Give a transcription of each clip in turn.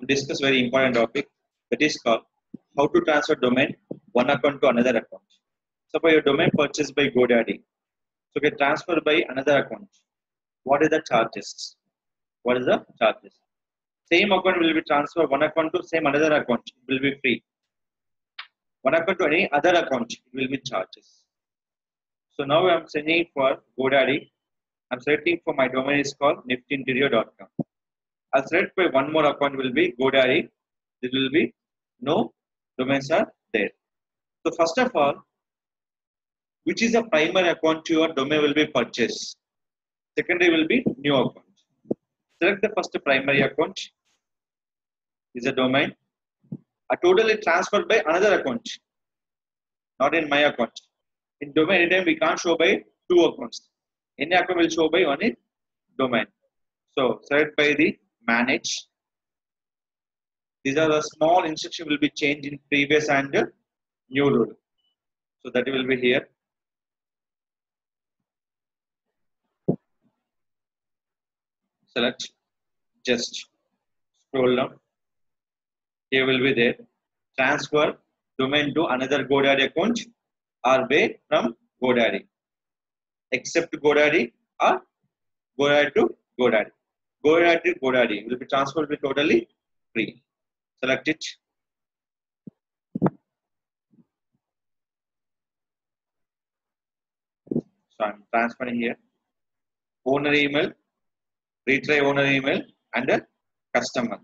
and discuss very important topic that is called how to transfer domain one account to another account. Suppose your domain purchased by GoDaddy, so get transferred by another account. What is the charges? What is the charges? Same account will be transferred one account to same another account, it will be free. One account to any other account, it will be charges. So now I am sending for GoDaddy. I am selecting for my domain is called niftyinterior.com. I'll select by one more account will be GoDaddy. This will be no domains are there. So first of all, which is the primary account to your domain will be purchased. Secondary will be new account. Select the first primary account is a domain. A total is transferred by another account, not in my account. In domain anytime we can't show by two accounts. Any account will show by only domain. So select by the manage. These are the small instruction will be changed in previous and new rule. So that will be here. Select, just scroll down. Here will be there. Transfer domain to another GoDaddy account or by from GoDaddy. Except GoDaddy or GoDaddy to GoDaddy. GoDaddy to GoDaddy will be transferred be totally free. Select it. So I'm transferring here. Owner email, retry owner email, and a customer.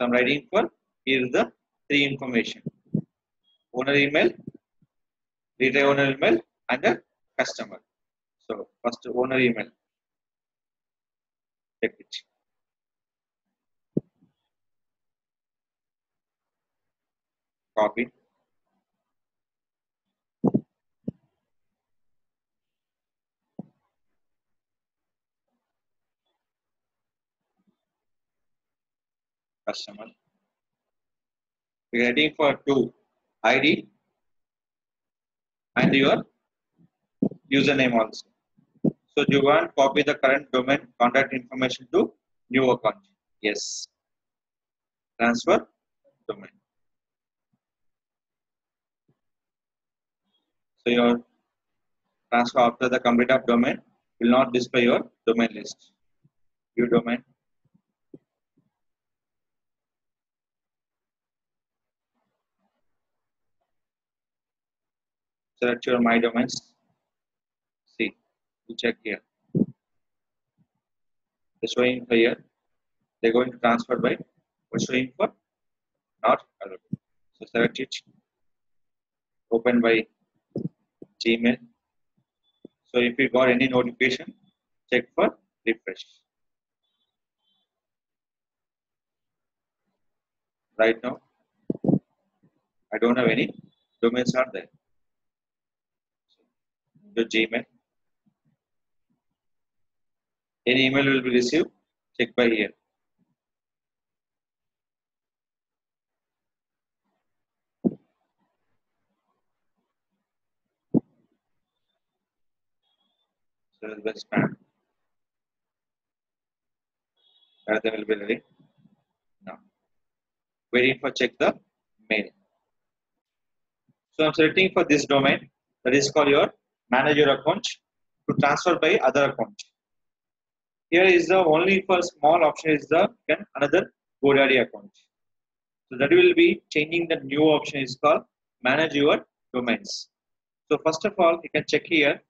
So I'm writing for here is the three information: owner email, retry owner email, and a customer. So first owner email. Check it. Copy. Customer. We are waiting for two ID and your username also. So you want copy the current domain contact information to new account. Yes. Transfer domain. So your transfer after the complete of domain will not display your domain list. View domain. Select your my domains. See, you check here. They're showing here. They're going to transfer by. We're showing for not allowed. So select it. Open by Gmail. So if you got any notification, check for refresh. Right now, I don't have any domains are there. So, Gmail. Any email will be received. Check by here. So the spam. Everything will be ready. Now, waiting for check the mail. So I'm selecting for this domain that is called your manager account to transfer by other account. Here is the only for small option is the another GoDaddy account. So that will be changing the new option is called manage your domains. So first of all, you can check here.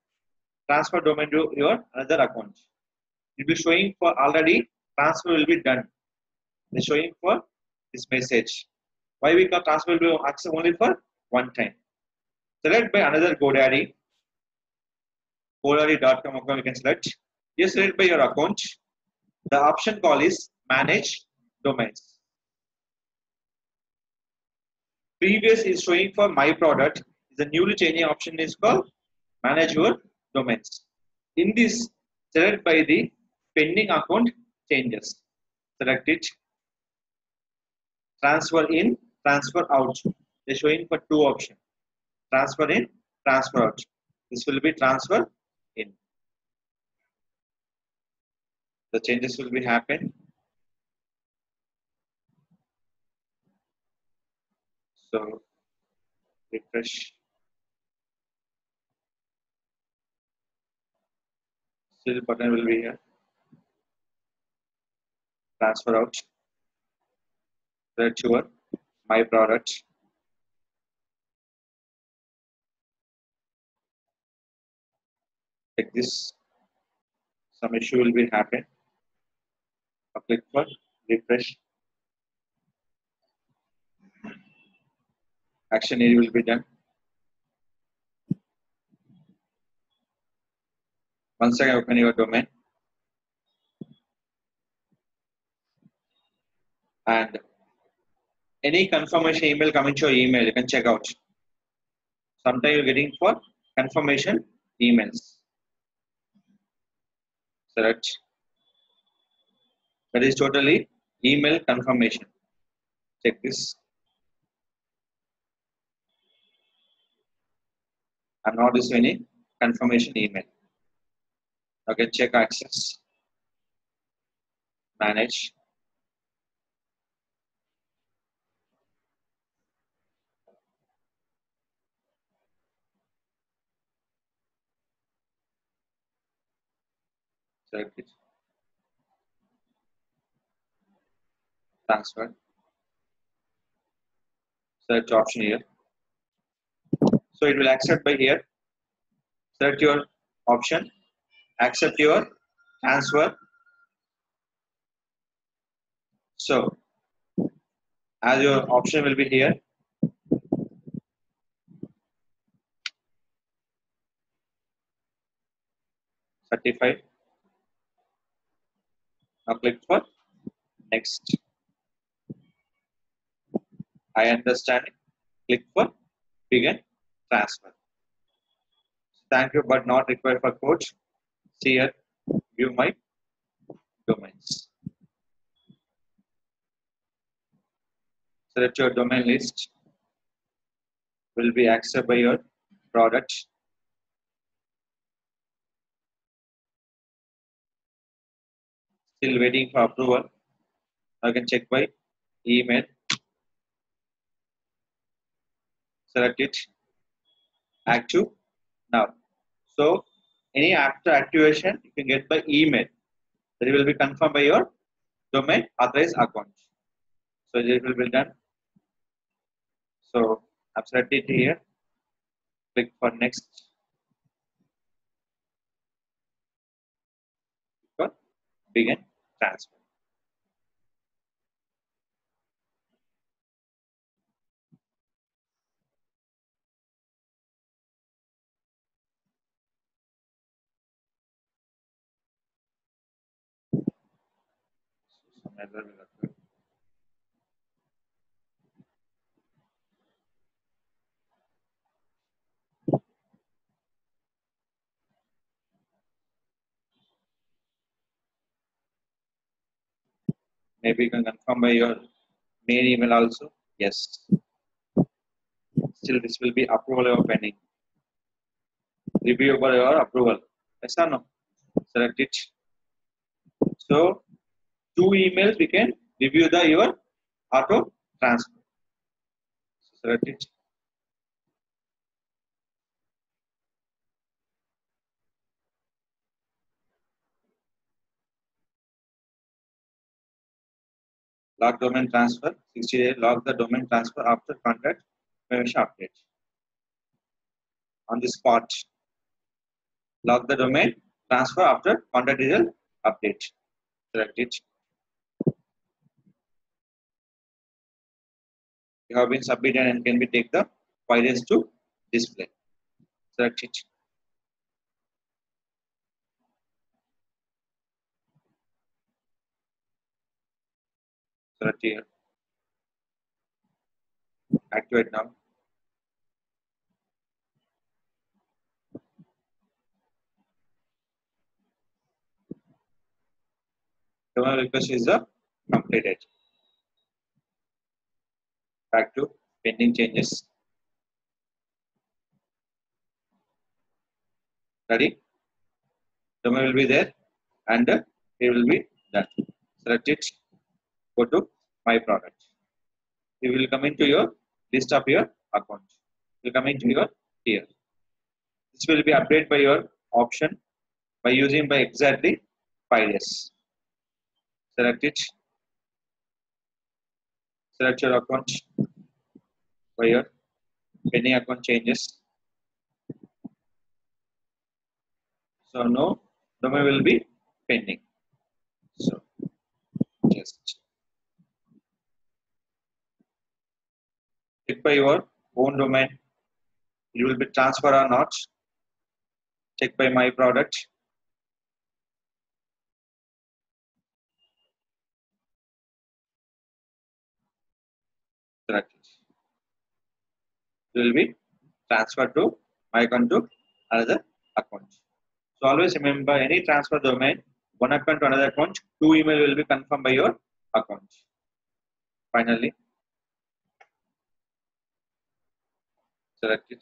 Transfer domain to your another account. It will be showing for already transfer will be done. It is showing for this message. Why we got transfer will be access only for one time. Select by another GoDaddy. GoDaddy.com account you can select. You select by your account. The option call is manage domains. Previous is showing for my product. The newly changing option is called manage your domains. In this, select by the pending account changes. Select it. Transfer in, transfer out. They are showing for two options. Transfer in, transfer out. This will be transfer in. The changes will be happen. So refresh. Search button will be here. Transfer out. Search your my product. Like this, some issue will be happen. I'll click for refresh. Action area will be done. Once again, open your domain and any confirmation email coming to your email, you can check out. Sometimes you're getting for confirmation emails. Select. That is totally email confirmation. Check this. I'm not receiving any confirmation email. Okay, check access. Manage. Select it. Transfer. Search option here. So it will accept by here. Select your option. Accept your transfer. So as your option will be here. Certify. Now click for next. I understand it. Click for begin. Transfer. Thank you, but not required for quote. See here, view my domains. Select your domain list. Will be accessed by your product. Still waiting for approval. I can check by email. Select it. Active now. So any after activation you can get by email. That will be confirmed by your domain authorized account. So it will be done. So I've selected it here. Click for next. Click for begin transfer. Maybe you can confirm by your main email also. Yes. Still, this will be approval or pending. Review by your approval. Yes or no? Select it. So, 2 emails we can review the your auto transfer. So select it. Log domain transfer 60 days. Log the domain transfer after contract permission update. On the spot. Log the domain transfer after contract detail update. Select it. You have been submitted and can be take the files to display. Select it. Select here. Activate now. Domain request is completed. Back to pending changes. Ready? Domain will be there and it will be done. Select it. Go to my product. You will come into your list of your account. You come into your tier. This will be updated by your option by using by exactly 5 days. Select it. Select your account by your any account changes. So no domain will be pending. So just click by your own domain. You will be transferred or not. Check by my product. Select it. It will be transferred to my account to another account. So always remember, any transfer domain, one account to another account, two email will be confirmed by your account. Finally, select it.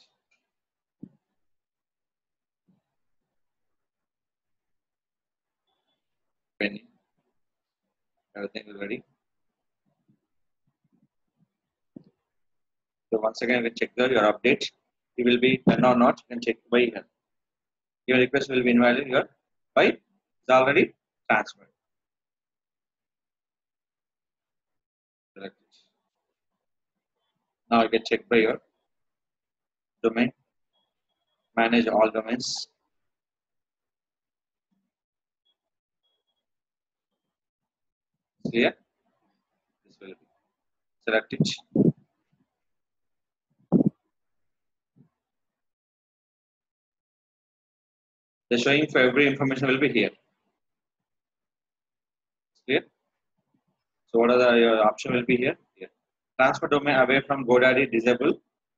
Pending. Everything is ready. So once again, we check your update. It will be done or not. You can check by here. Your request will be invalid here by it's already transferred. Select it. Now you can check by your domain. Manage all domains. Clear. This will be select it. The showing for every information will be here. Clear? So what are the your option will be here? Here. Transfer domain away from GoDaddy disable.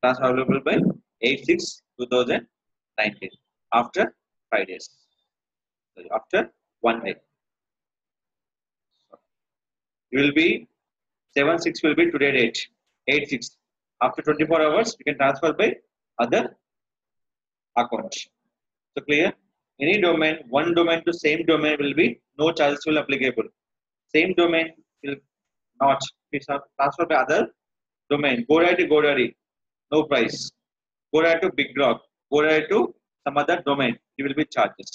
Transfer available by 8/6/2019 after 5 days. Sorry, after 1 day. So it will be 7/6 will be today date. 8/6 after 24 hours you can transfer by other account. So clear? Any domain, one domain to same domain will be no charges will applicable. Same domain will not be transferred by other domain. GoDaddy to GoDaddy, no price. GoDaddy to Big Rock, GoDaddy to some other domain, it will be charges.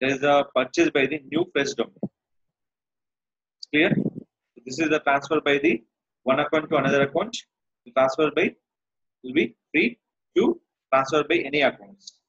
There is a purchase by the new fresh domain. Clear? So this is the transfer by the one account to another account. The transfer by will be free to transfer by any accounts.